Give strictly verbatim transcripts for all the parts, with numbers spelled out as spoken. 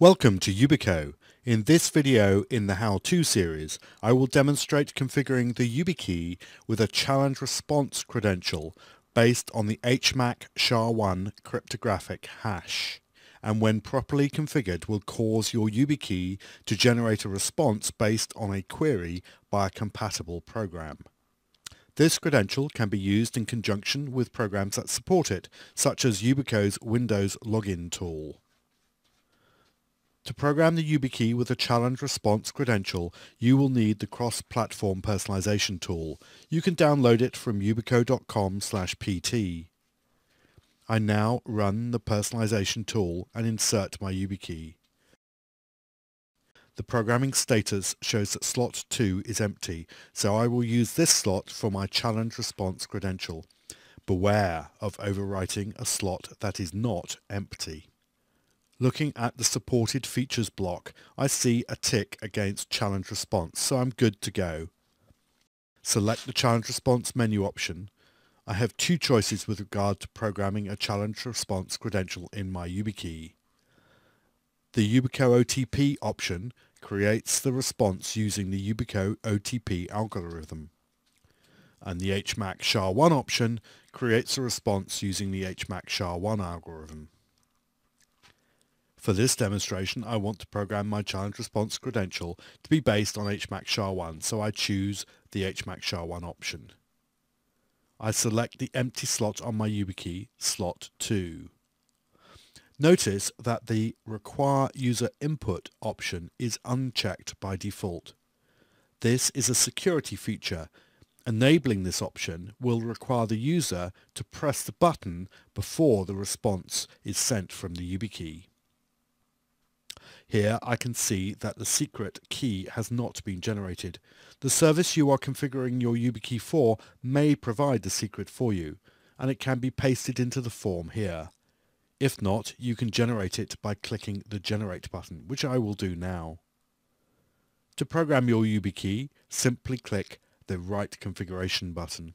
Welcome to Yubico. In this video in the how-to series, I will demonstrate configuring the YubiKey with a Challenge-Response credential based on the H M A C S H A one cryptographic hash, and when properly configured will cause your YubiKey to generate a response based on a query by a compatible program. This credential can be used in conjunction with programs that support it, such as Yubico's Windows login tool. To program the YubiKey with a challenge response credential, you will need the cross-platform personalization tool. You can download it from yubico dot com slash p t. I now run the personalization tool and insert my YubiKey. The programming status shows that slot two is empty, so I will use this slot for my challenge response credential. Beware of overwriting a slot that is not empty. Looking at the supported features block, I see a tick against challenge response, so I'm good to go. Select the challenge response menu option. I have two choices with regard to programming a challenge response credential in my YubiKey. The Yubico O T P option creates the response using the Yubico O T P algorithm, and the H M A C S H A one option creates a response using the H M A C S H A one algorithm. For this demonstration, I want to program my challenge response credential to be based on H M A C S H A one, so I choose the H M A C S H A one option. I select the empty slot on my YubiKey, slot two. Notice that the Require User Input option is unchecked by default. This is a security feature. Enabling this option will require the user to press the button before the response is sent from the YubiKey. Here I can see that the secret key has not been generated. The service you are configuring your YubiKey for may provide the secret for you, and it can be pasted into the form here. If not, you can generate it by clicking the Generate button, which I will do now. To program your YubiKey, simply click the Write Configuration button.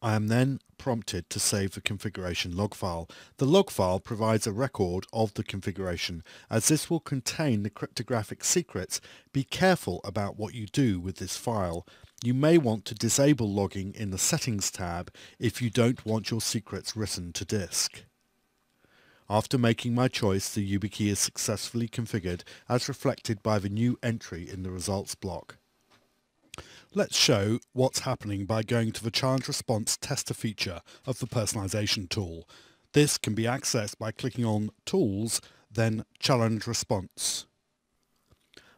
I am then prompted to save the configuration log file. The log file provides a record of the configuration. As this will contain the cryptographic secrets, be careful about what you do with this file. You may want to disable logging in the Settings tab if you don't want your secrets written to disk. After making my choice, the YubiKey is successfully configured as reflected by the new entry in the results block. Let's show what's happening by going to the Challenge Response Tester feature of the Personalization tool. This can be accessed by clicking on Tools, then Challenge Response.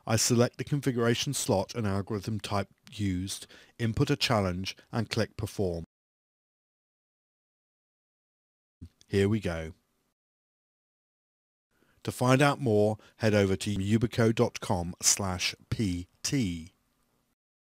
I select the configuration slot and algorithm type used, input a challenge and click Perform. Here we go. To find out more, head over to yubico dot com slash p t.